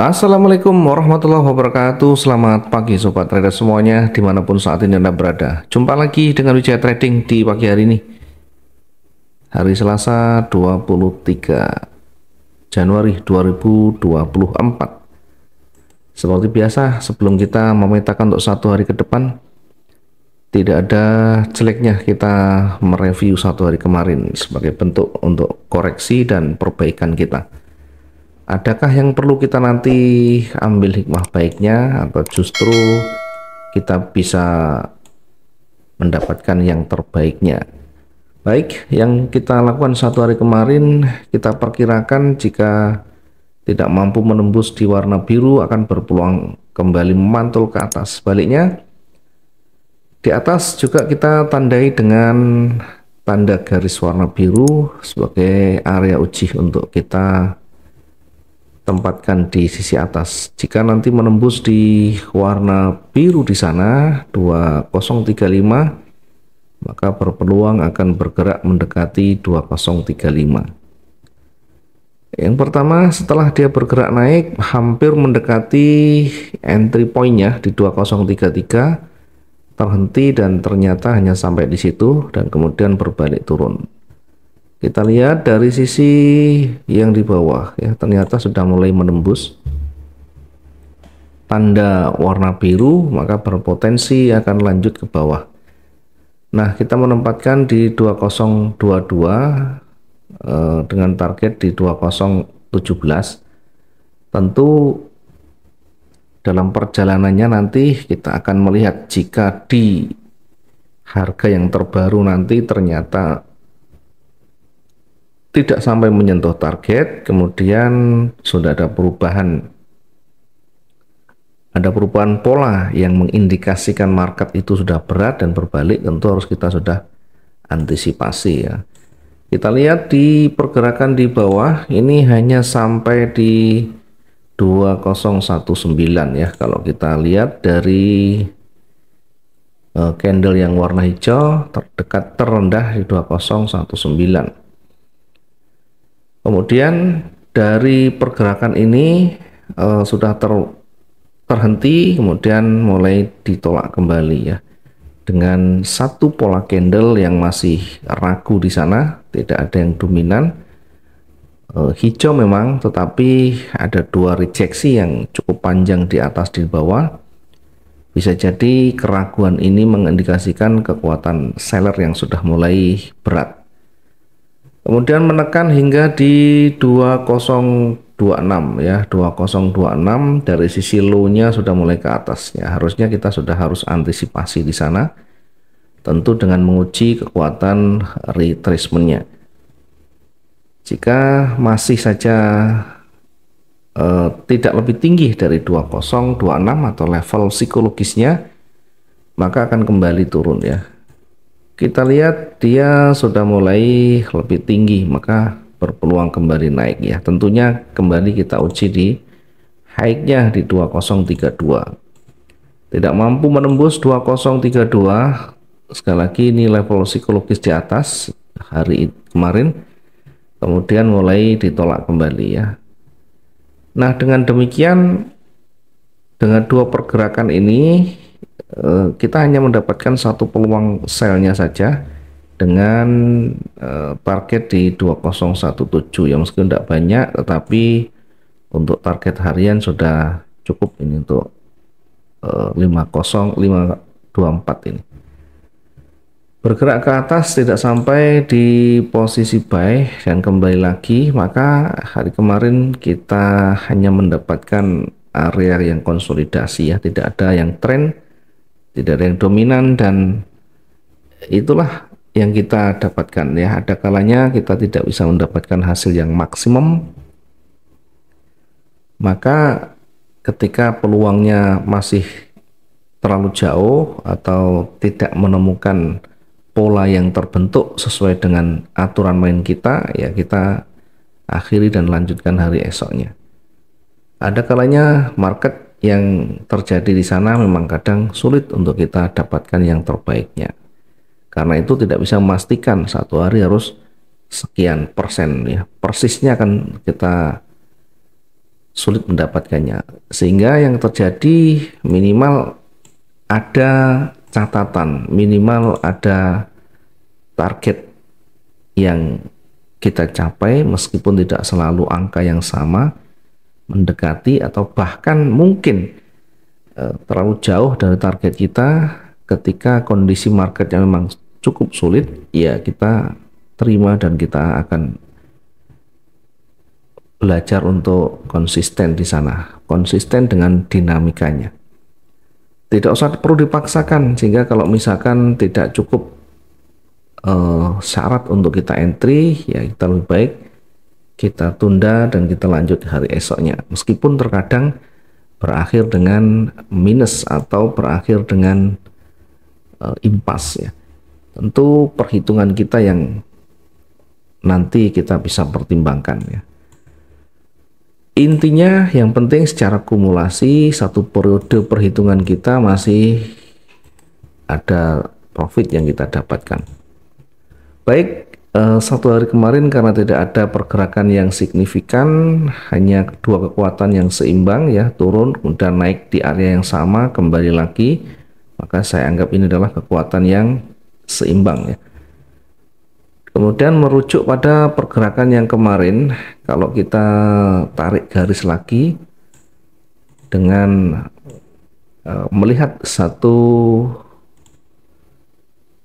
Assalamualaikum warahmatullahi wabarakatuh. Selamat pagi sobat trader semuanya, dimanapun saat ini Anda berada. Jumpa lagi dengan Wijaya Trading di pagi hari ini, hari Selasa 23 Januari 2024. Seperti biasa, sebelum kita memetakan untuk satu hari ke depan, tidak ada jeleknya kita mereview satu hari kemarin sebagai bentuk untuk koreksi dan perbaikan kita. Adakah yang perlu kita nanti ambil hikmah baiknya, atau justru kita bisa mendapatkan yang terbaiknya? Baik, yang kita lakukan satu hari kemarin, kita perkirakan jika tidak mampu menembus di warna biru akan berpeluang kembali memantul ke atas. Sebaliknya, di atas juga kita tandai dengan tanda garis warna biru sebagai area uji untuk kita tempatkan di sisi atas. Jika nanti menembus di warna biru di sana 2035, maka berpeluang akan bergerak mendekati 2035. Yang pertama, setelah dia bergerak naik hampir mendekati entry pointnya di 2033, terhenti dan ternyata hanya sampai di situ dan kemudian berbalik turun. Kita lihat dari sisi yang di bawah ya, ternyata sudah mulai menembus tanda warna biru, maka berpotensi akan lanjut ke bawah. Nah, kita menempatkan di 2022 dengan target di 2017. Tentu dalam perjalanannya nanti kita akan melihat jika di harga yang terbaru nanti ternyata tidak sampai menyentuh target, kemudian sudah ada perubahan. Ada perubahan pola yang mengindikasikan market itu sudah berat dan berbalik, tentu harus kita sudah antisipasi ya. Kita lihat di pergerakan di bawah, ini hanya sampai di 2019 ya. Kalau kita lihat dari candle yang warna hijau, terdekat terendah di 2019. Kemudian dari pergerakan ini sudah terhenti, kemudian mulai ditolak kembali ya, dengan satu pola candle yang masih ragu di sana, tidak ada yang dominan. Hijau memang, tetapi ada dua rejeksi yang cukup panjang di atas di bawah. Bisa jadi keraguan ini mengindikasikan kekuatan seller yang sudah mulai berat. Kemudian menekan hingga di 2026 ya, 2026 dari sisi low-nya sudah mulai ke atas ya. Harusnya kita sudah harus antisipasi di sana, tentu dengan menguji kekuatan retracement-nya. Jika masih saja tidak lebih tinggi dari 2026 atau level psikologisnya, maka akan kembali turun ya. Kita lihat dia sudah mulai lebih tinggi, maka berpeluang kembali naik ya. Tentunya kembali kita uji di high-nya di 2032. Tidak mampu menembus 2032, sekali lagi ini level psikologis di atas hari kemarin, kemudian mulai ditolak kembali ya. Nah, dengan demikian, dengan dua pergerakan ini kita hanya mendapatkan satu peluang sell-nya saja dengan target di 2017 ya, meskipun tidak banyak, tetapi untuk target harian sudah cukup ini untuk 50524 ini. Bergerak ke atas tidak sampai di posisi buy dan kembali lagi, maka hari kemarin kita hanya mendapatkan area yang konsolidasi ya, tidak ada yang trend, tidak ada yang dominan, dan itulah yang kita dapatkan ya. Ada kalanya kita tidak bisa mendapatkan hasil yang maksimum, maka ketika peluangnya masih terlalu jauh atau tidak menemukan pola yang terbentuk sesuai dengan aturan main kita ya, kita akhiri dan lanjutkan hari esoknya. Ada kalanya market yang terjadi di sana memang kadang sulit untuk kita dapatkan yang terbaiknya. Karena itu tidak bisa memastikan satu hari harus sekian persen ya. Persisnya akan kita sulit mendapatkannya. Sehingga yang terjadi minimal ada catatan, minimal ada target yang kita capai, meskipun tidak selalu angka yang sama, mendekati atau bahkan mungkin terlalu jauh dari target kita. Ketika kondisi marketnya memang cukup sulit, ya kita terima dan kita akan belajar untuk konsisten di sana, konsisten dengan dinamikanya. Tidak usah perlu dipaksakan, sehingga kalau misalkan tidak cukup syarat untuk kita entry, ya kita lebih baik kita tunda dan kita lanjut hari esoknya, meskipun terkadang berakhir dengan minus atau berakhir dengan impas ya. Tentu perhitungan kita yang nanti kita bisa pertimbangkan ya. Intinya yang penting secara kumulasi satu periode perhitungan kita masih ada profit yang kita dapatkan. Baik, satu hari kemarin karena tidak ada pergerakan yang signifikan, hanya dua kekuatan yang seimbang ya, turun kemudian naik di area yang sama kembali lagi, maka saya anggap ini adalah kekuatan yang seimbang ya. Kemudian merujuk pada pergerakan yang kemarin, kalau kita tarik garis lagi dengan melihat satu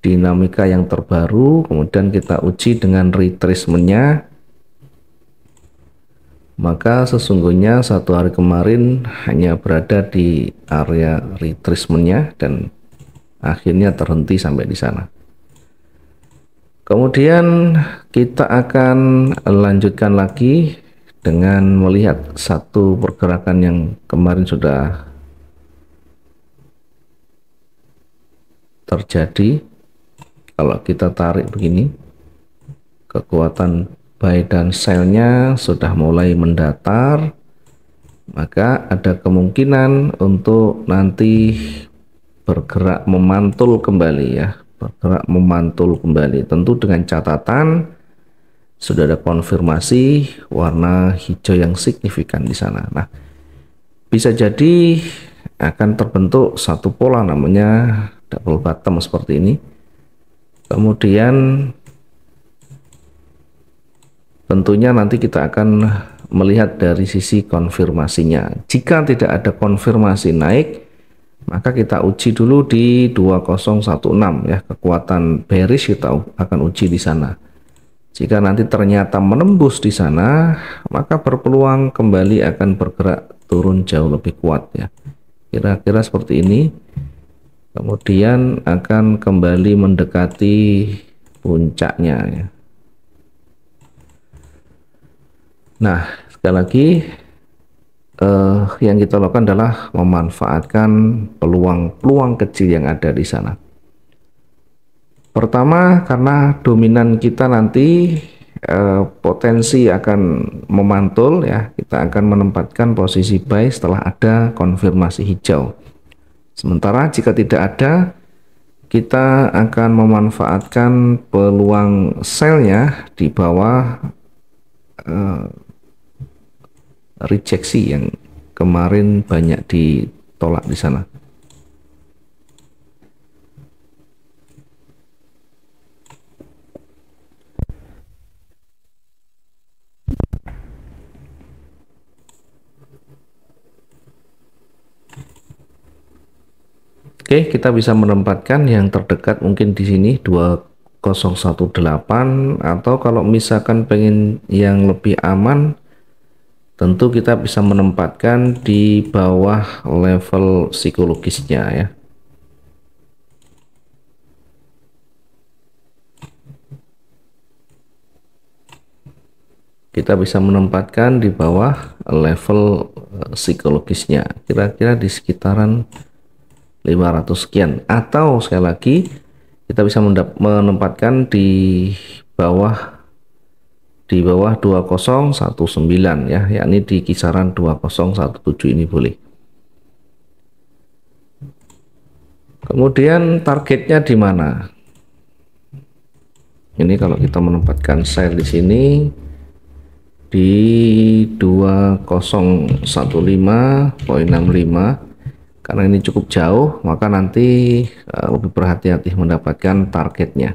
dinamika yang terbaru, kemudian kita uji dengan retracementnya, maka sesungguhnya satu hari kemarin hanya berada di area retracementnya dan akhirnya terhenti sampai di sana. Kemudian kita akan lanjutkan lagi dengan melihat satu pergerakan yang kemarin sudah terjadi. Kalau kita tarik begini, kekuatan buy dan sell-nya sudah mulai mendatar, maka ada kemungkinan untuk nanti bergerak memantul kembali ya. Bergerak memantul kembali, tentu dengan catatan sudah ada konfirmasi warna hijau yang signifikan di sana. Nah, bisa jadi akan terbentuk satu pola namanya double bottom seperti ini. Kemudian tentunya nanti kita akan melihat dari sisi konfirmasinya. Jika tidak ada konfirmasi naik, maka kita uji dulu di 2016 ya, kekuatan bearish kita akan uji di sana. Jika nanti ternyata menembus di sana, maka berpeluang kembali akan bergerak turun jauh lebih kuat ya. Kira-kira seperti ini. Kemudian akan kembali mendekati puncaknya ya. Nah, sekali lagi yang kita lakukan adalah memanfaatkan peluang-peluang kecil yang ada di sana. Pertama, karena dominan kita nanti potensi akan memantul ya, kita akan menempatkan posisi buy setelah ada konfirmasi hijau. Sementara jika tidak ada, kita akan memanfaatkan peluang sell-nya di bawah rejeksi yang kemarin banyak ditolak di sana. Oke, kita bisa menempatkan yang terdekat mungkin di sini 2018, atau kalau misalkan pengen yang lebih aman, tentu kita bisa menempatkan di bawah level psikologisnya ya. Kita bisa menempatkan di bawah level psikologisnya, kira-kira di sekitaran 500 sekian, atau sekali lagi kita bisa menempatkan di bawah 2019 ya, yakni di kisaran 2017 ini boleh. Kemudian targetnya di mana? Ini kalau kita menempatkan sell di sini, di 2015.65 karena ini cukup jauh, maka nanti lebih berhati-hati mendapatkan targetnya.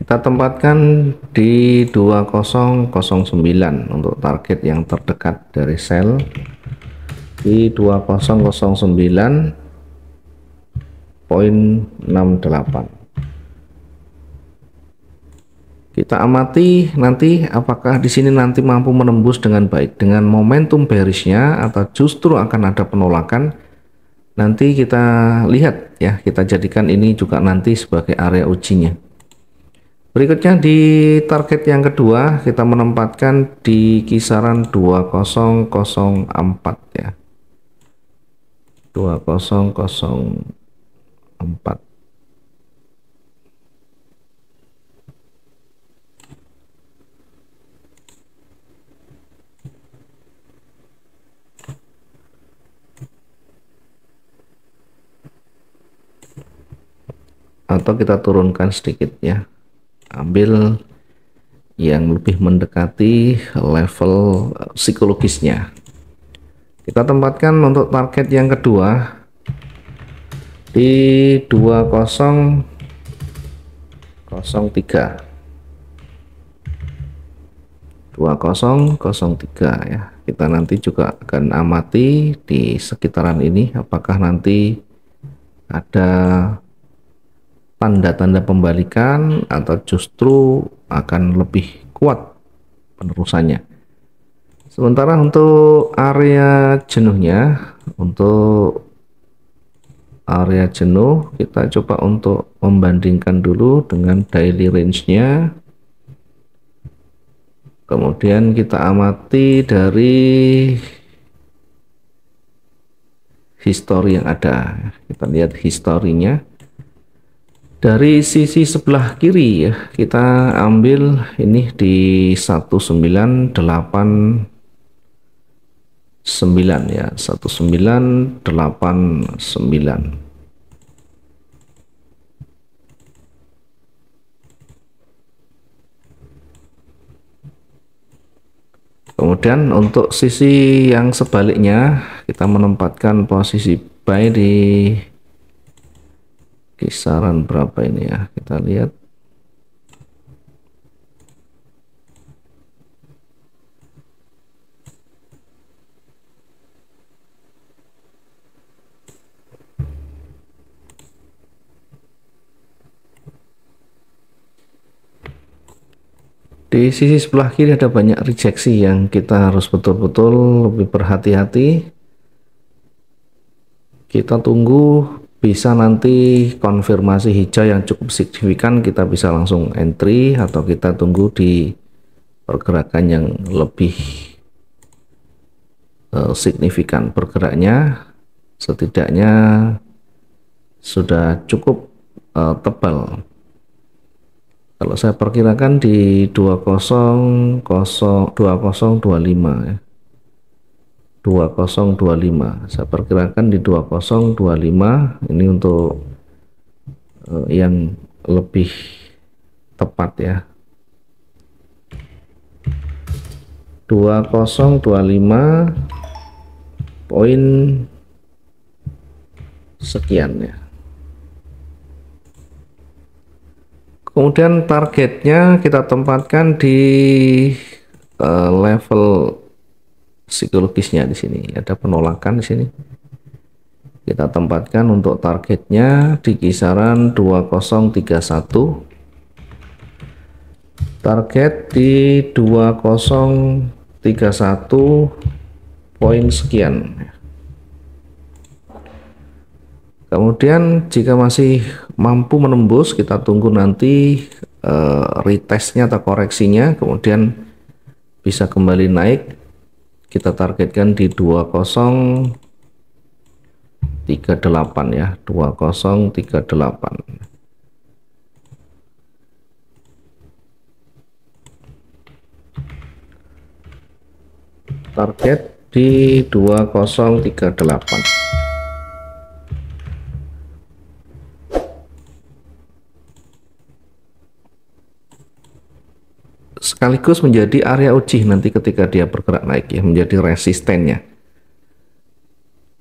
Kita tempatkan di 2009 untuk target yang terdekat dari sell. Di 2009.68. Kita amati nanti apakah di sini nanti mampu menembus dengan baik dengan momentum bearishnya atau justru akan ada penolakan. Nanti kita lihat ya, kita jadikan ini juga nanti sebagai area ujinya. Berikutnya di target yang kedua kita menempatkan di kisaran 2004 ya. 2004. Atau kita turunkan sedikit ya. Ambil yang lebih mendekati level psikologisnya. Kita tempatkan untuk target yang kedua di 2003 ya. Kita nanti juga akan amati di sekitaran ini apakah nanti ada tanda-tanda pembalikan atau justru akan lebih kuat penerusannya. Sementara untuk area jenuhnya, kita coba untuk membandingkan dulu dengan daily range-nya. Kemudian kita amati dari histori yang ada. Kita lihat historinya. Dari sisi sebelah kiri ya, kita ambil ini di 1989 ya, 1989. Kemudian untuk sisi yang sebaliknya kita menempatkan posisi buy di kisaran berapa ini ya, kita lihat di sisi sebelah kiri ada banyak rejeksi yang kita harus betul-betul lebih berhati-hati. Kita tunggu bisa nanti konfirmasi hijau yang cukup signifikan, kita bisa langsung entry atau kita tunggu di pergerakan yang lebih signifikan pergeraknya. Setidaknya sudah cukup tebal. Kalau saya perkirakan di 2025 ya. 2025 saya perkirakan di 2025 ini untuk yang lebih tepat ya. 2025 poin sekian ya. Kemudian targetnya kita tempatkan di level psikologisnya. Di sini ada penolakan, di sini kita tempatkan untuk targetnya di kisaran 2031. Target di 2031 poin sekian. Kemudian jika masih mampu menembus, kita tunggu nanti retestnya atau koreksinya, kemudian bisa kembali naik. Kita targetkan di 2038 ya, 2038. Target di 2038. sekaligus menjadi area uji nanti ketika dia bergerak naik ya, menjadi resistennya.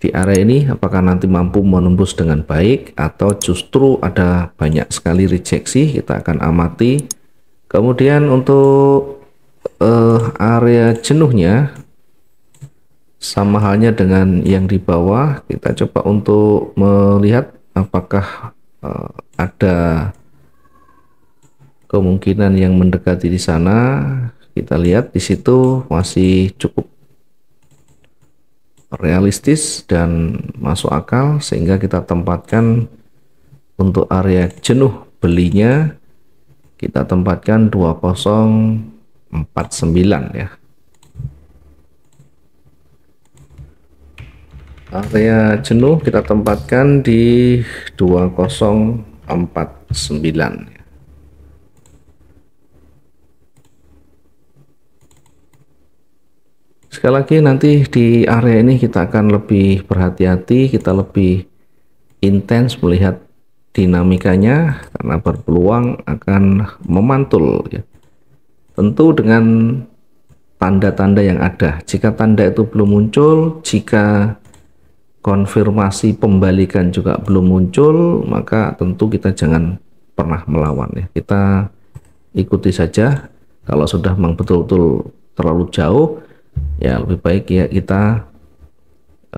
Di area ini apakah nanti mampu menembus dengan baik atau justru ada banyak sekali rejeksi, kita akan amati. Kemudian untuk area jenuhnya sama halnya dengan yang di bawah, kita coba untuk melihat apakah ada kemungkinan yang mendekati di sana. Kita lihat di situ masih cukup realistis dan masuk akal, sehingga kita tempatkan untuk area jenuh belinya, kita tempatkan 2049 ya. Area jenuh kita tempatkan di 2049. Sekali lagi nanti di area ini kita akan lebih berhati-hati, kita lebih intens melihat dinamikanya karena berpeluang akan memantul ya. Tentu dengan tanda-tanda yang ada. Jika tanda itu belum muncul, jika konfirmasi pembalikan juga belum muncul, maka tentu kita jangan pernah melawan ya. Kita ikuti saja. Kalau sudah memang betul-betul terlalu jauh, ya lebih baik ya kita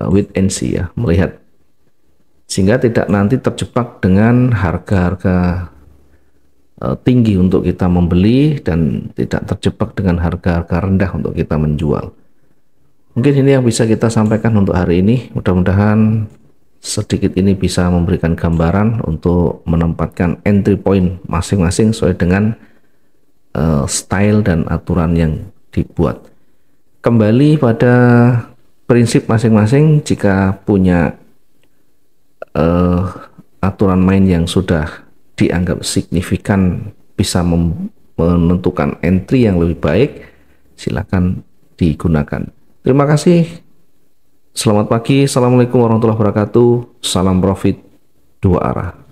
wait and see ya, melihat, sehingga tidak nanti terjebak dengan harga-harga tinggi untuk kita membeli dan tidak terjebak dengan harga-harga rendah untuk kita menjual. Mungkin ini yang bisa kita sampaikan untuk hari ini. Mudah-mudahan sedikit ini bisa memberikan gambaran untuk menempatkan entry point masing-masing sesuai dengan style dan aturan yang dibuat. Kembali pada prinsip masing-masing, jika punya aturan main yang sudah dianggap signifikan bisa menentukan entry yang lebih baik, silakan digunakan. Terima kasih, selamat pagi, assalamualaikum warahmatullahi wabarakatuh, salam profit dua arah.